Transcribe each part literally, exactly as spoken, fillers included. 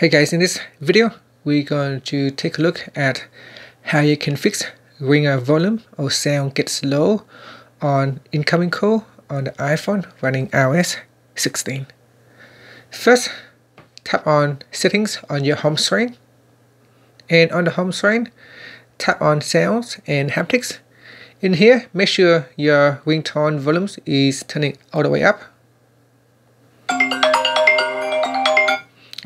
Hey guys, in this video, we're going to take a look at how you can fix when a volume or sound gets low on incoming call on the iPhone running i O S sixteen. First, tap on Settings on your home screen. And on the home screen, tap on Sounds and Haptics. In here, make sure your ringtone volume is turning all the way up.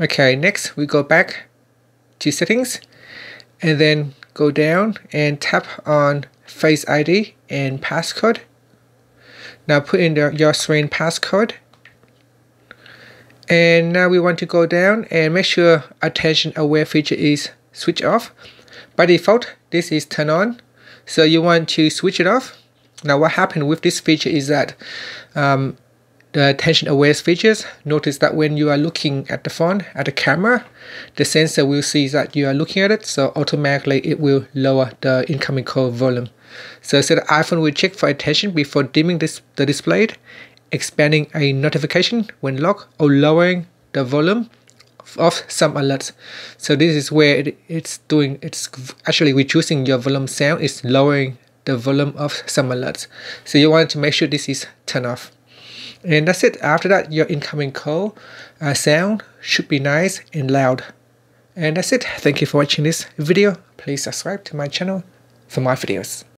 Okay, next we go back to settings and then go down and tap on Face I D and passcode. Now put in the, your screen passcode. And now we want to go down and make sure attention aware feature is switched off. By default, this is turned on, so you want to switch it off. Now what happened with this feature is that um, the attention aware features, notice that when you are looking at the phone, at the camera, the sensor will see that you are looking at it, so automatically it will lower the incoming call volume. So, so the iPhone will check for attention before dimming this, the display, expanding a notification when locked, or lowering the volume of some alerts. So this is where it, it's doing, it's actually reducing your volume sound, it's lowering the volume of some alerts. So you want to make sure this is turned off. And that's it. After that, your incoming call uh, sound should be nice and loud. And that's it. Thank you for watching this video. Please subscribe to my channel for more videos.